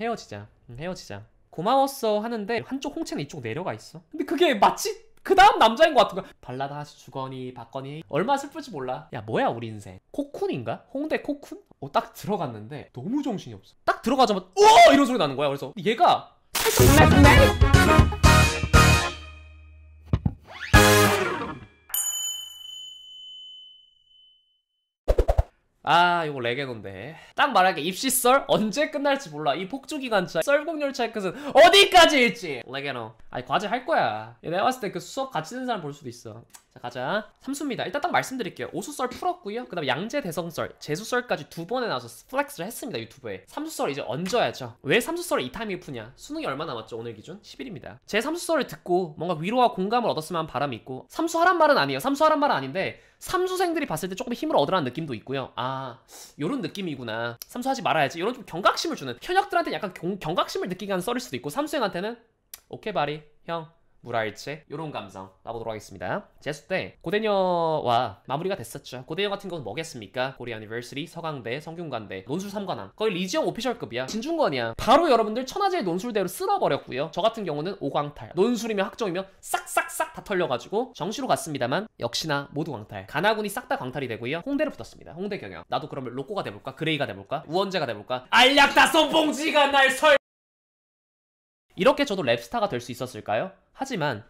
헤어지자. 헤어지자. 고마웠어 하는데 한쪽 홍채는 이쪽 내려가 있어. 근데 그게 마치 그 다음 남자인 것 같은 거야. 발라드 하시 주거니 받거니 얼마나 슬플지 몰라. 야 뭐야 우리 인생. 코쿤인가? 홍대 코쿤? 딱 들어갔는데 너무 정신이 없어. 딱 들어가자마자 우와! 이런 소리 나는 거야. 그래서 얘가 살짝 아 요거 레게노인데 딱 말하게 입시썰 언제 끝날지 몰라. 이 폭주기간차 썰곡열차의 끝은 어디까지일지. 레게노 아니 과제 할 거야. 내가 봤을 때 그 수업 같이 듣는 사람 볼 수도 있어. 자 가자. 3수입니다 일단 딱 말씀드릴게요. 오수썰 풀었고요. 그 다음 양재 대성썰 재수썰까지 두 번에 나와서 플렉스를 했습니다. 유튜브에 3수썰 이제 얹어야죠. 왜 3수썰을 이 타이밍에 푸냐. 수능이 얼마 남았죠? 오늘 기준 10일입니다 제 3수썰을 듣고 뭔가 위로와 공감을 얻었으면 하는 바람이 있고, 3수하란 말은 아니에요. 3수하란 말은 아닌데 3수생들이 봤을 때 조금 힘을 얻으라는 느낌도 있고요. 아 요런 느낌이구나. 3수하지 말아야지. 요런 좀 경각심을 주는, 현역들한테는 약간 경각심을 느끼게 하는 썰일 수도 있고, 3수생한테는 오케이 바리 형 무라일체 요런 감성 나보도록 하겠습니다. 재수 때 고대녀와 마무리가 됐었죠. 고대녀 같은 건 뭐겠습니까? 고려 유니버시티, 서강대, 성균관대, 논술 3관왕 거의 리지형 오피셜급이야. 진중권이야. 바로 여러분들 천하제일 논술대로 쓸어버렸고요. 저 같은 경우는 5광탈 논술이며 학종이며 싹싹싹 다 털려가지고 정시로 갔습니다만 역시나 모두 광탈. 가나군이 싹 다 광탈이 되고요. 홍대를 붙었습니다. 홍대 경영. 나도 그러면 로꼬가 돼볼까? 그레이가 돼볼까? 우원재가 돼볼까? 알약다손 봉지가 날 설... 이렇게 저도 랩스타가 될 수 있었을까요? 하지만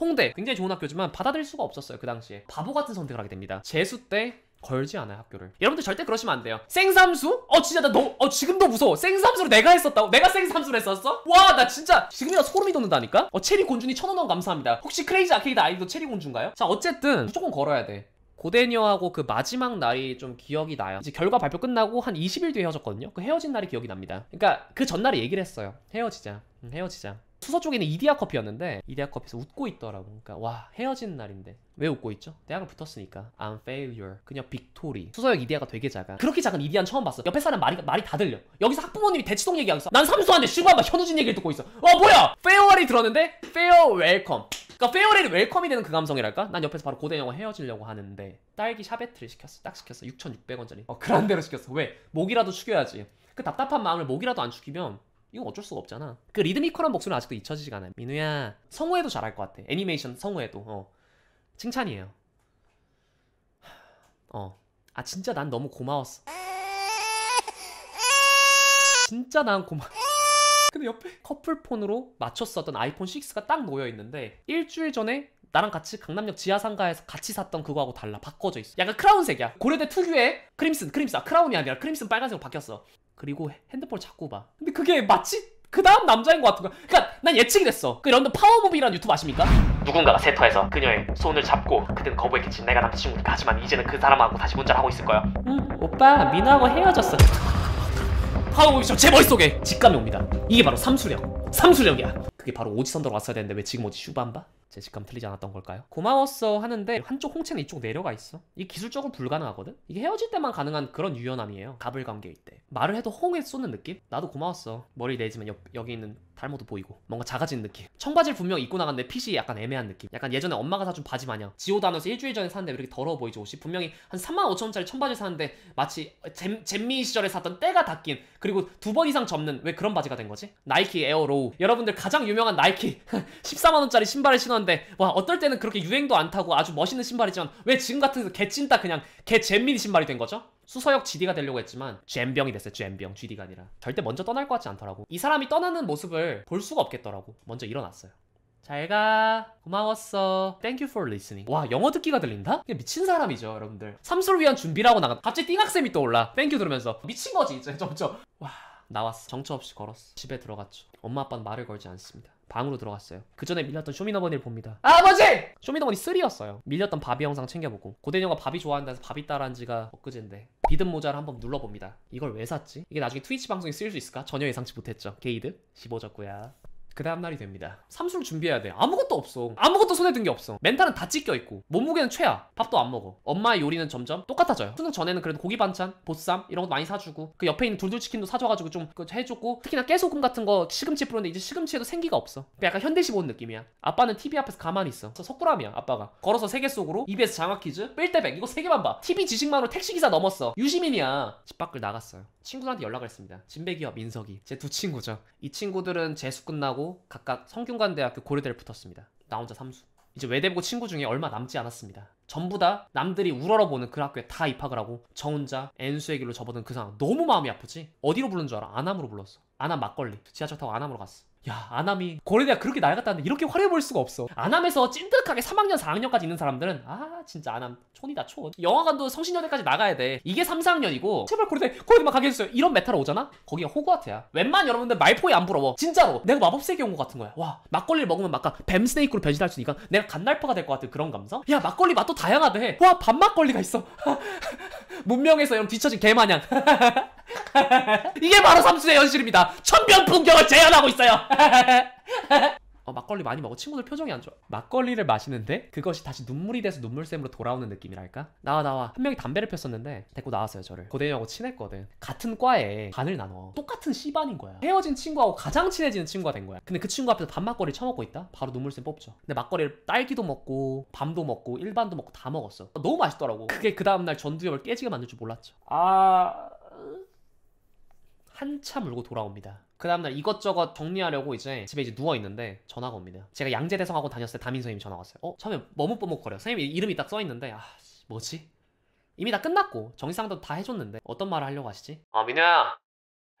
홍대 굉장히 좋은 학교지만 받아들일 수가 없었어요. 그 당시에 바보 같은 선택을 하게 됩니다. 재수 때 걸지 않아요 학교를. 여러분들 절대 그러시면 안 돼요. 생삼수? 진짜 나 너무 지금도 무서워. 생삼수를 내가 했었다고? 내가 생삼수를 했었어? 와 나 진짜 지금이나 소름이 돋는다니까? 체리곤준이 1000원 감사합니다. 혹시 크레이지 아케이드 아이디도 체리곤준가요? 자 어쨌든 무조건 걸어야 돼. 고대녀하고 그 마지막 날이 좀 기억이 나요. 이제 결과 발표 끝나고 한 20일 뒤에 헤어졌거든요. 그 헤어진 날이 기억이 납니다. 그러니까 그 전날에 얘기를 했어요. 헤어지자. 헤어지자. 수서 쪽에는 이디야 커피였는데 이디야 커피에서 웃고 있더라고. 그러니까 와 헤어진 날인데 왜 웃고 있죠? 대학을 붙었으니까. I'm failure. 그냥 빅토리. 수서역 이디야가 되게 작아. 그렇게 작은 이디야는 처음 봤어. 옆에 사람 말이 다 들려. 여기서 학부모님이 대치동 얘기하고 있어. 난 삼수한데 슈바바 현우진 얘기를 듣고 있어. 뭐야? 페어웨이 들었는데 페어 웰컴. 그러니까 페어웨이 웰컴이 되는 그 감성이랄까? 난 옆에서 바로 고대녀와 헤어지려고 하는데 딸기 샤베트를 시켰어. 딱 시켰어. 6,600원짜리. 그란데로 시켰어. 왜? 목이라도 축여야지. 그 답답한 마음을 목이라도 안 축이면 이건 어쩔 수가 없잖아. 그 리드미컬한 목소리는 아직도 잊혀지지가 않아요. 민우야 성우에도 잘할 것 같아. 애니메이션 성우에도 칭찬이에요. 아 진짜 난 너무 고마웠어. 진짜 난 고마워. 근데 옆에 커플폰으로 맞췄었던 아이폰 6가 딱 놓여있는데 일주일 전에 나랑 같이 강남역 지하상가에서 같이 샀던 그거하고 달라. 바꿔져 있어. 약간 크라운색이야. 고려대 특유의 크림슨. 아 크라운이 아니라 크림슨 빨간색으로 바뀌었어. 그리고 핸드폰을 자꾸 봐. 근데 그게 마치 그 다음 남자인 것 같은 거야. 그러니까 난 예측이 됐어. 그 여러분들 파워무비라는 유튜브 아십니까? 누군가가 세터에서 그녀의 손을 잡고 그땐 거부했겠지. 내가 남자친구니까. 하지만 이제는 그 사람하고 다시 문자를 하고 있을 거야. 오빠 민우하고 헤어졌어. 파워무비처럼 제 머릿속에 직감이 옵니다. 이게 바로 삼수력이야. 그게 바로 오지선 들어갔어야 되는데 왜 지금 오지 슈바인바? 제 직감 틀리지 않았던 걸까요? 고마웠어 하는데 한쪽 홍채는 이쪽 내려가 있어. 이게 기술적으로 불가능하거든? 이게 헤어질 때만 가능한 그런 유연함이에요. 가불관계일 때 말을 해도 홍에 쏘는 느낌? 나도 고마웠어. 머리 내지면 여기 있는 탈모도 보이고 뭔가 작아진 느낌. 청바지를 분명 입고 나갔는데 핏이 약간 애매한 느낌. 약간 예전에 엄마가 사준 바지 마냥 지오다노에서 일주일 전에 샀는데 왜 이렇게 더러워 보이지 옷이. 분명히 한 35,000원짜리 청바지를 샀는데 마치 잼미 시절에 샀던 때가 닦인, 그리고 2번 이상 접는 왜 그런 바지가 된 거지? 나이키 에어로우. 여러분들 가장 유명한 나이키 14만원짜리 신발을 신었는데 와 어떨 때는 그렇게 유행도 안 타고 아주 멋있는 신발이지만 왜 지금 같은 개찐딱 그냥 개잼민이 신발이 된 거죠? 수서역 GD가 되려고 했지만 잼병이 됐어요. 잼병. GD가 아니라. 절대 먼저 떠날 것 같지 않더라고. 이 사람이 떠나는 모습을 볼 수가 없겠더라고. 먼저 일어났어요. 잘가. 고마웠어. Thank you for listening. 와 영어 듣기가 들린다? 미친 사람이죠 여러분들. 삼수를 위한 준비라고 나가. 갑자기 띵학쌤이 떠올라. 땡큐 들으면서 미친 거지 이제 점점. 와 나왔어. 정처 없이 걸었어. 집에 들어갔죠. 엄마 아빠는 말을 걸지 않습니다. 방으로 들어갔어요. 그 전에 밀렸던 쇼미더머니를 봅니다. 아버지! 쇼미더머니 3였어요. 밀렸던 바비 영상 챙겨보고 고대녀가 바비 좋아한다 해서 바비 따라한 지가 엊그젠데 비듬 모자를 한번 눌러봅니다. 이걸 왜 샀지? 이게 나중에 트위치 방송에 쓰일 수 있을까? 전혀 예상치 못했죠. 게이드? 15졌구야. 그 다음날이 됩니다. 삼수를 준비해야 돼. 아무것도 없어. 아무것도 손에 든 게 없어. 멘탈은 다 찢겨있고 몸무게는 최하. 밥도 안 먹어. 엄마의 요리는 점점 똑같아져요. 수능 전에는 그래도 고기 반찬, 보쌈 이런 것도 많이 사주고 그 옆에 있는 둘둘치킨도 사줘가지고 좀 해줬고, 특히나 깨소금 같은 거 시금치 뿌렸는데 이제 시금치에도 생기가 없어. 약간 현대식 온 느낌이야. 아빠는 TV 앞에서 가만히 있어. 석굴암이야 아빠가. 걸어서 세계 속으로, 입에서 장학퀴즈, 뺄때백 이거 3개만 봐. TV 지식만으로 택시기사 넘었어. 유시민이야. 집 밖을 나갔어요. 친구들한테 연락을 했습니다. 진배기와 민석이, 제 두 친구죠. 이 친구들은 재수 끝나고 각각 성균관대학교 고려대를 붙었습니다. 나 혼자 삼수. 이제 외대부 친구 중에 얼마 남지 않았습니다. 전부 다 남들이 우러러보는 그 학교에 다 입학을 하고 저 혼자 N수의 길로 접어든 그 상황. 너무 마음이 아프지? 어디로 부른 줄 알아? 안암으로 불렀어. 안암 막걸리. 지하철 타고 안암으로 갔어. 야, 안암이 고려대가 그렇게 낡았다는데 이렇게 화려해 보일 수가 없어. 안암에서 찐득하게 3학년 4학년까지 있는 사람들은 아 진짜 안암 촌이다 촌. 영화관도 성신여대까지 나가야 돼. 이게 3, 4학년이고 제발 고려대만 가게 해주세요 이런 메타로 오잖아? 거기가 호그와트야. 웬만한 여러분들 말포이 안 부러워. 진짜로 내가 마법세계 온 것 같은 거야. 와, 막걸리를 먹으면 막 뱀스네이크로 변신할 수 있으니까 내가 갓날파가 될 것 같은 그런 감성? 야, 막걸리 맛도 다양하대. 와, 밤막걸리가 있어. 문명에서 이런 뒤처진 개마냥. 이게 바로 삼수의 현실입니다. 천변 풍경을 재현하고 있어요. 막걸리 많이 먹어. 친구들 표정이 안 좋아. 막걸리를 마시는데 그것이 다시 눈물이 돼서 눈물샘으로 돌아오는 느낌이랄까? 나와. 한 명이 담배를 폈었는데 데리고 나왔어요 저를. 고대형하고 친했거든. 같은 과에 반을 나눠. 똑같은 C반인 거야. 헤어진 친구하고 가장 친해지는 친구가 된 거야. 근데 그 친구 앞에서 밥막걸리 처먹고 있다? 바로 눈물샘 뽑죠. 근데 막걸리를 딸기도 먹고 밤도 먹고 일반도 먹고 다 먹었어. 너무 맛있더라고. 그게 그 다음날 전두엽을 깨지게 만들 줄 몰랐죠. 한참 울고 돌아옵니다. 그 다음날 이것저것 정리하려고 이제 집에 이제 누워있는데 전화가 옵니다. 제가 양재대성학원 다녔을 때 담임 선생님이 전화가 왔어요. 처음에 머뭇머뭇거려. 선생님 이름이 딱 써있는데 뭐지? 이미 다 끝났고 정시상담도 다 해줬는데 어떤 말을 하려고 하시지? 민우야,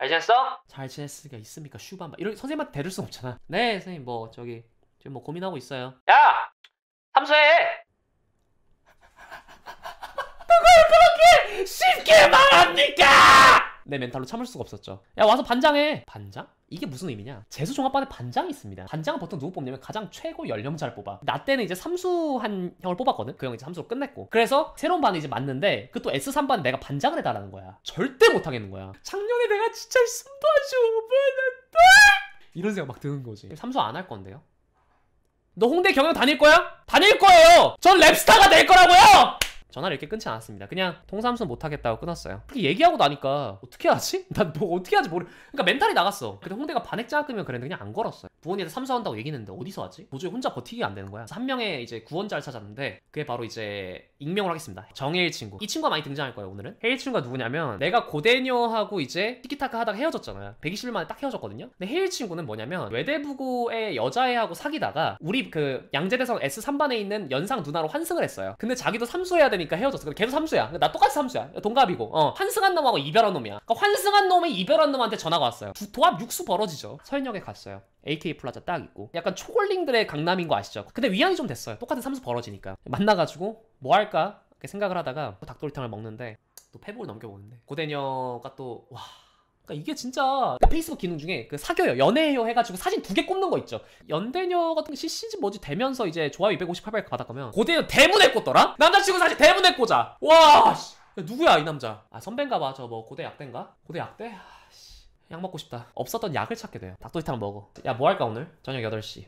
잘 지냈어? 잘 지냈을 리가 있습니까? 슈바마 이런 선생님한테 대줄 순 없잖아. 네 선생님 저기 지금 고민하고 있어요. 야! 삼수해! 누굴 그렇게 쉽게 말합니까? 내 멘탈로 참을 수가 없었죠. 야, 와서 반장해. 반장? 이게 무슨 의미냐? 재수종합반에 반장이 있습니다. 반장은 보통 누구 뽑냐면 가장 최고 연령자를 뽑아. 나 때는 이제 삼수한 형을 뽑았거든. 그 형이 이제 삼수로 끝냈고, 그래서 새로운 반을 이제 맞는데 그 또 S3반에 내가 반장을 해달라는 거야. 절대 못하겠는 거야. 작년에 내가 진짜 숨도 아주 오버했다 이런 생각 막 드는 거지. 삼수 안 할 건데요? 너 홍대 경영 다닐 거야? 다닐 거예요! 전 랩스타가 될 거라고요! 전화를 이렇게 끊지 않았습니다. 그냥 통삼수는 못하겠다고 끊었어요. 그렇게 얘기하고 나니까 어떻게 하지? 난 뭐 어떻게 하지 모르. 그러니까 멘탈이 나갔어. 근데 홍대가 반액장학금이면 그랬는데 그냥 안 걸었어요. 부모님한테 삼수한다고 얘기했는데 어디서 하지? 도저히 혼자 버티기 안 되는 거야. 그래서 한 명의 이제 구원자를 찾았는데 그게 바로 이제 익명으로 하겠습니다. 정혜일 친구. 이 친구가 많이 등장할 거예요 오늘은. 혜일 친구가 누구냐면 내가 고대녀하고 이제 티키타카 하다가 헤어졌잖아요. 120일 만에 딱 헤어졌거든요. 근데 혜일 친구는 뭐냐면 외대부고의 여자애하고 사귀다가 우리 그 양재대성 S3반에 있는 연상 누나로 환승을 했어요. 근데 자기도 삼수해야 되니까 헤어졌어. 근데 걔도 삼수야. 나 똑같이 삼수야. 동갑이고. 환승한 놈하고 이별한 놈이야. 그러니까 환승한 놈이 이별한 놈한테 전화가 왔어요. 도합 육수 벌어지죠. 서현역에 갔어요. AK 플라자 딱 있고 약간 초골링들의 강남인 거 아시죠? 근데 위안이 좀 됐어요. 똑같은 삼수 벌어지니까. 만나가지고 뭐 할까 생각을 하다가 닭도리탕을 먹는데 또 페북을 넘겨보는데 고대녀가 또 와, 그러니까 이게 진짜 페이스북 기능 중에 그 사겨요, 연애해요 해가지고 사진 2개 꼽는 거 있죠. 연대녀 같은 게 CC지 뭐지 되면서 이제 좋아요 258백 받았다면 고대녀 대문에 꽂더라? 남자친구 사진 대문에 꽂아. 와, 씨. 야, 누구야 이 남자? 선배인가 봐. 저 뭐 고대 약대인가? 고대 약대? 약 먹고 싶다. 없었던 약을 찾게 돼요. 닭도리탕 먹어. 야, 뭐 할까 오늘? 저녁 8시.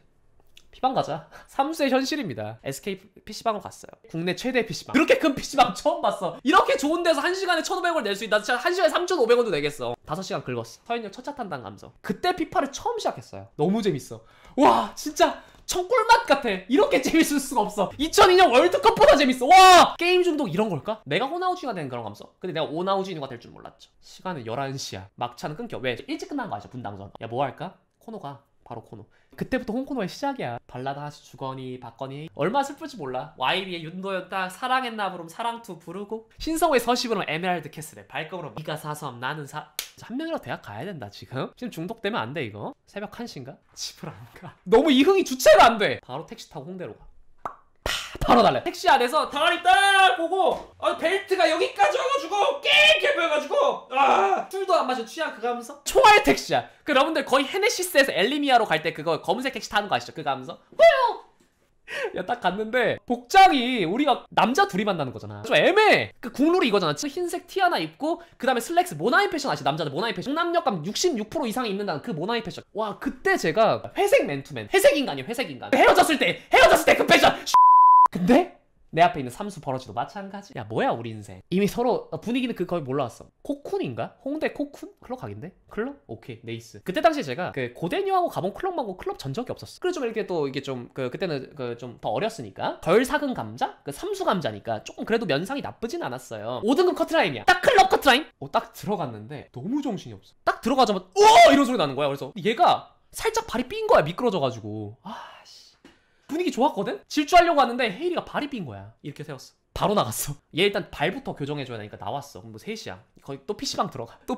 PC방 가자. 삼수의 현실입니다. SK PC방으로 갔어요. 국내 최대 PC방. 그렇게 큰 PC방 처음 봤어. 이렇게 좋은 데서 1시간에 1,500원을 낼 수 있다. 진짜 1시간에 3,500원도 내겠어. 5시간 긁었어. 서인역 첫차 탄다는 감성. 그때 피파를 처음 시작했어요. 너무 재밌어. 와, 진짜 꿀맛 같아. 이렇게 재밌을 수가 없어. 2002년 월드컵보다 재밌어. 와, 게임 중독 이런 걸까? 내가 호나우지가 되는 그런 감성. 근데 내가 오나우지가 될 줄 몰랐죠. 시간은 11시야 막차는 끊겨. 왜? 일찍 끝나는 거 아시죠? 분당선. 야, 뭐 할까? 코너가 바로 코너. 그때부터 홍코노의 시작이야. 발라드 하시 주거니 박거니. 얼마나 슬플지 몰라. YB의 윤도현 딱 사랑했나 부름 사랑투 부르고 신성우의 서시부름 에메랄드 캐슬에 발걸음 니가 사섬 나는 사. 한 명이라도 대학 가야 된다 지금. 지금 중독되면 안 돼 이거. 새벽 1시인가? 집으로 안 가. 너무 이 흥이 주체가 안 돼. 바로 택시 타고 홍대로 가. 바로 달래. 택시 안에서 다리 딱 보고 벨트가 여기까지 와가지고 깨끗 보여가지고 술도 안 마셔 취한 그 감성. 총알 택시야. 그 여러분들 거의 헤네시스에서 엘리미아로 갈 때 그거 검은색 택시 타는 거 아시죠? 그 감성. 야, 딱 갔는데 복장이 우리가 남자 둘이 만나는 거잖아. 좀 애매해. 그 국룰이 이거잖아. 흰색 티 하나 입고 그 다음에 슬랙스 모나이 패션 아시죠? 남자들 모나이 패션. 강남역감 66% 이상이 입는다는 그 모나이 패션. 와, 그때 제가 회색 맨투맨, 회색 인간이에요. 회색 인간. 헤어졌을 때 그 패션. 근데 내 앞에 있는 삼수 버러지도 마찬가지. 야, 뭐야 우리 인생. 이미 서로 분위기는 그 거의 몰라왔어. 코쿤인가? 홍대 코쿤? 클럽 가긴데? 클럽? 오케이, 네이스. 그때 당시에 제가 그 고대녀하고 가본 클럽 말고 클럽 전 적이 없었어. 그리고 좀 이렇게 또 이게 좀 그때는 좀 더 어렸으니까 덜 사근 감자? 그 삼수 감자니까 조금 그래도 면상이 나쁘진 않았어요. 5등급 커트라인이야. 딱 클럽 커트라인? 딱 들어갔는데 너무 정신이 없어. 딱 들어가자마자 오! 이런 소리 나는 거야. 그래서 얘가 살짝 발이 삔 거야. 미끄러져가지고. 아씨. 분위기 좋았거든? 질주하려고 하는데 헤일이가 발이 삔 거야. 이렇게 세웠어. 바로 나갔어. 얘 일단 발부터 교정해줘야 되니까 나왔어. 그럼 뭐 3시야. 거의 또 PC방 들어가. 또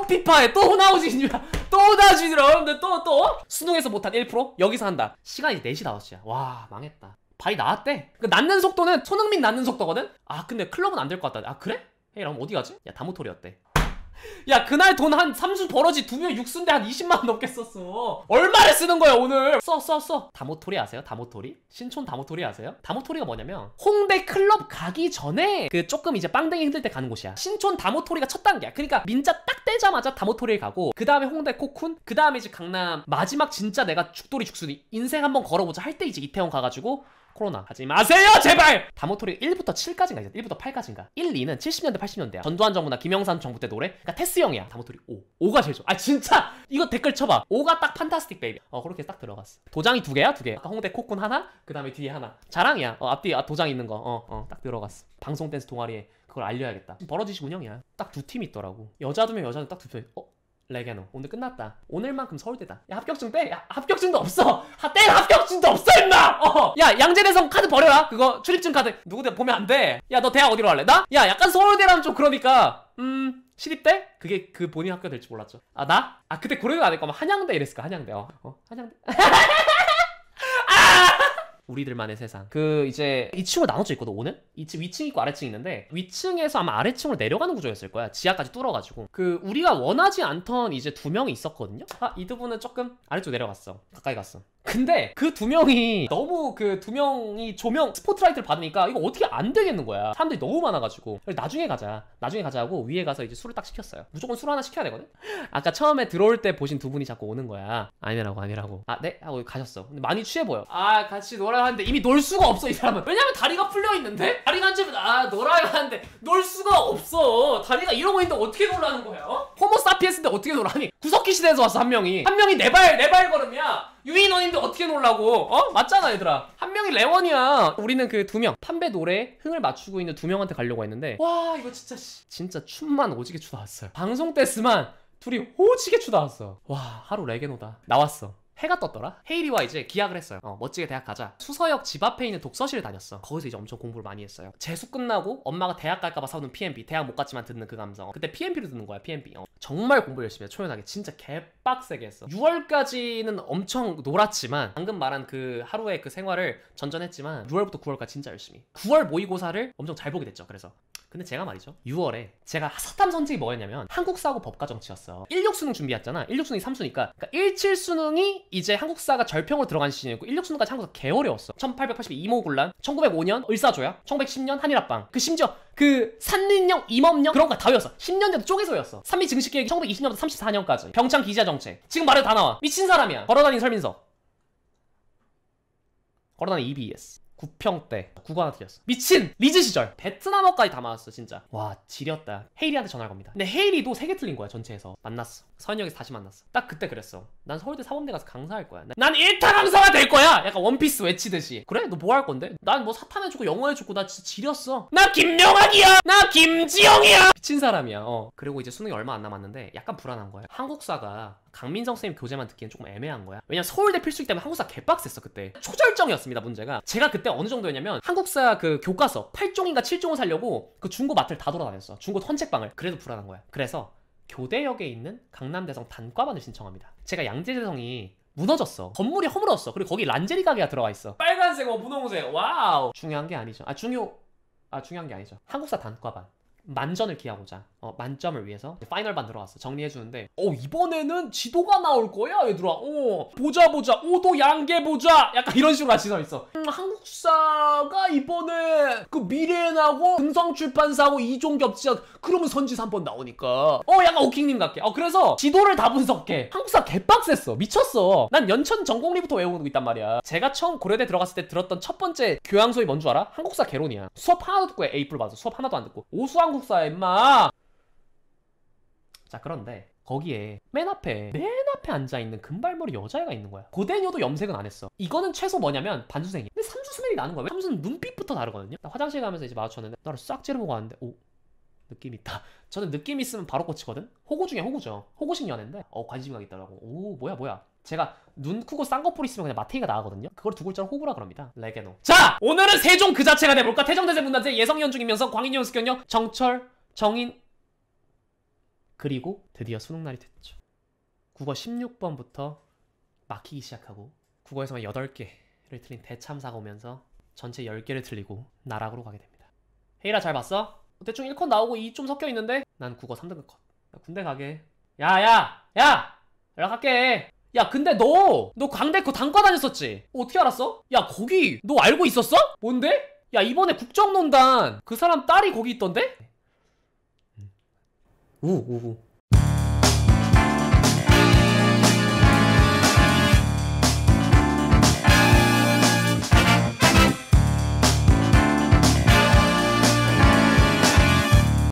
피파해. 또 호나우진이야. 또 호나우진이라. 근데 또? 수능에서 못한 1%? 여기서 한다. 시간이 4시, 5시야. 와, 망했다. 발이 나왔대. 그 낫는 속도는 손흥민 낫는 속도거든? 아, 근데 클럽은 안 될 것 같다. 아, 그래? 헤일, 그럼 어디 가지? 야, 다모토리 어때? 야, 그날 돈 한 삼수 벌어지 2명 육수인데 한 20만원 넘게 썼어. 얼마를 쓰는 거야 오늘. 다모토리 아세요? 다모토리? 신촌 다모토리 아세요? 다모토리가 뭐냐면 홍대 클럽 가기 전에 그 조금 이제 빵댕이 힘들 때 가는 곳이야. 신촌 다모토리가 첫 단계야. 그러니까 민자 딱 떼자마자 다모토리에 가고 그 다음에 홍대 코쿤, 그 다음에 이제 강남 마지막 진짜 내가 죽돌이 죽순이 인생 한번 걸어보자 할 때 이제 이태원 가가지고 코로나 하지 마세요 제발! 다모토리 1부터 7까지인가 1부터 8까지인가 1, 2는 70년대 80년대야 전두환 정부나 김영삼 정부 때 노래. 그러니까 테스 형이야. 다모토리 5. 5가 제일 좋아. 아, 진짜 이거 댓글 쳐봐. 5가 딱 판타스틱 베이비. 그렇게 딱 들어갔어. 도장이 2개야. 아까 홍대 코쿤 하나, 그 다음에 뒤에 하나. 자랑이야. 앞뒤 도장 있는 거. 딱 들어갔어. 방송 댄스 동아리에 그걸 알려야겠다. 벌어지시 운영이야. 딱 2팀이 있더라고. 여자 2명, 여자는 딱 2명. 레게노 오늘 끝났다. 오늘만큼 서울대다. 야, 합격증 떼. 야, 합격증도 없어. 떼. 합격증도 없어 임마. 야, 양재대성 카드 버려라. 그거 출입증 카드 누구든 보면 안 돼. 야, 너 대학 어디로 갈래? 나? 야, 약간 서울대라면 좀 그러니까 시립대? 그게 그 본인 학교 될지 몰랐죠. 아, 나? 아, 그때 고려가 안 될 거면 한양대 이랬을 거야. 한양대. 한양대. 우리들만의 세상. 그 이제 2층으로 나눠져 있거든. 오늘? 2층 위층 있고 아래층 있는데 위층에서 아마 아래층으로 내려가는 구조였을 거야. 지하까지 뚫어가지고. 그 우리가 원하지 않던 이제 2명이 있었거든요? 이 2분은 조금 아래쪽 내려갔어. 가까이 갔어. 근데 그 2명이 너무 그 2명이 조명 스포트라이트를 받으니까 이거 어떻게 안 되겠는 거야. 사람들이 너무 많아가지고. 그래서 나중에 가자 하고 위에 가서 이제 술을 딱 시켰어요. 무조건 술 하나 시켜야 되거든? 아까 처음에 들어올 때 보신 2분이 자꾸 오는 거야. 아니라고. 아, 네? 하고 가셨어. 근데 많이 취해 보여. 아, 같이 놀아야 하는데 이미 놀 수가 없어 이 사람은. 왜냐면 다리가 풀려 있는데? 다리가 한 집은 놀아야 하는데 놀 수가 없어. 다리가 이러고 있는데 어떻게 놀라는 거야? 호모 사피엔스인데 어떻게 놀라니? 구석기 시대에서 왔어 한 명이. 한 명이 네 발 걸음이야. 유인원인데 어떻게 놀라고? 맞잖아 얘들아. 한 명이 레원이야. 우리는 그 2명 판배 노래에 흥을 맞추고 있는 2명한테 가려고 했는데 와, 이거 진짜 진짜 춤만 오지게 추다 왔어요. 방송 댄스만 2이 오지게 추다 왔어. 와, 하루 레게노다. 나왔어. 해가 떴더라. 헤일이와 이제 기약을 했어요. 멋지게 대학 가자. 수서역 집 앞에 있는 독서실을 다녔어. 거기서 이제 엄청 공부를 많이 했어요. 재수 끝나고 엄마가 대학 갈까봐 사오는 PMP. 대학 못 갔지만 듣는 그 감성. 그때 PMP를 듣는 거야. PMP. 정말 공부를 열심히 해. 초연하게 진짜 개빡세게 했어. 6월까지는 엄청 놀았지만 방금 말한 그 하루의 그 생활을 전전했지만 6월부터 9월까지 진짜 열심히. 9월 모의고사를 엄청 잘 보게 됐죠. 그래서 근데 제가 말이죠, 6월에 제가 사탐 선택이 뭐였냐면 한국사하고 법과정치였어. 16수능 준비했잖아. 16수능이 3수니까 그러니까 17수능이 이제 한국사가 절평으로 들어간 시즌이었고 16수능까지 한국사 개어려웠어. 1882 이모군란, 1905년 을사조야, 1910년 한일합방, 그 심지어 그 산림령, 임업령 그런 거 다 외웠어. 10년대도 쪼개서 외웠어. 산미 증식계획이 1920년부터 34년까지 병창 기자정책. 지금 말해도 다 나와. 미친 사람이야. 걸어다닌 설민서, 걸어다닌 EBS, 구평 때 국어 하나 틀렸어. 미친! 리즈 시절 베트남어까지 담아왔어 진짜. 와, 지렸다. 헤일이한테 전화할 겁니다. 근데 헤일이도 3개 틀린 거야 전체에서. 만났어. 서현역에서 다시 만났어. 딱 그때 그랬어. 난 서울대 사범대 가서 강사할 거야. 난 1타 강사가 될 거야! 약간 원피스 외치듯이. 그래? 너 뭐 할 건데? 난 뭐 사탐 해주고 영어 해주고 나 진짜 지렸어. 나 김명학이야! 나 김지영이야! 미친 사람이야. 그리고 이제 수능이 얼마 안 남았는데 약간 불안한 거야. 한국사가 강민성 선생님 교재만 듣기엔 조금 애매한 거야. 왜냐면 서울대 필수이기 때문에 한국사 개빡셌어 그때. 초절정이었습니다 문제가. 제가 그때 어느 정도였냐면 한국사 그 교과서 8종인가 7종을 사려고 그 중고 마트를 다 돌아다녔어. 중고 헌책방을. 그래도 불안한 거야. 그래서 교대역에 있는 강남대성 단과반을 신청합니다. 제가 양재대성이 무너졌어. 건물이 허물어졌어. 그리고 거기 란제리 가게가 들어가 있어. 빨간색, 분홍색. 와우. 중요한 게 아니죠. 중요한 게 아니죠. 한국사 단과반 만전을 기하고자 만점을 위해서 파이널반 들어왔어. 정리해주는데 이번에는 지도가 나올 거야 얘들아. 보자 오도 양계 보자 약간 이런 식으로 같이 써있어. 한국사가 이번에 그 미래나고 금성출판사하고 이종 겹치자 그러면 선지 3번 나오니까 약간 오킹님 같게. 그래서 지도를 다 분석해. 한국사 개빡셌어. 미쳤어. 난 연천 전공리부터 외우는 거 있단 말이야. 제가 처음 고려대 들어갔을 때 들었던 첫 번째 교양 소위 뭔 줄 알아? 한국사 개론이야. 수업 하나도 듣고 A뿔 받아. 수업 하나도 안 듣고 오수한 국사야 임마. 자 그런데 거기에 맨 앞에 앉아있는 금발머리 여자애가 있는 거야. 고대녀도 염색은 안 했어. 이거는 최소 뭐냐면 반수생이야. 근데 삼수 스멜이 나는 거야. 왜? 삼수는 눈빛부터 다르거든요. 나 화장실 가면서 이제 마주쳤는데 나를 싹 찌르고 가는데 오 느낌 있다. 저는 느낌 있으면 바로 꽂히거든. 호구 중에 호구죠. 호구식 연애인데 관심이 가겠더라고. 오 뭐야 제가 눈 크고 쌍꺼풀 있으면 그냥 마태이가 나가거든요. 그걸 두 글자로 호구라 그럽니다. 레게노. 자 오늘은 세종 그 자체가 돼볼까? 태정대세 문단세 예성연중이면서 광인연습견녀 정철 정인. 그리고 드디어 수능날이 됐죠. 국어 16번부터 막히기 시작하고 국어에서만 8개를 틀린 대참사가 오면서 전체 10개를 틀리고 나락으로 가게 됩니다. 헤이라 잘 봤어? 대충 1컷 나오고 2 좀 섞여있는데? 난 국어 3등급 컷. 나 군대 가게. 야! 연락할게. 야 근데 너 광대 그 단과 다녔었지? 어떻게 알았어? 야 거기 너 알고 있었어? 뭔데? 야 이번에 국정농단 그 사람 딸이 거기 있던데? 우우우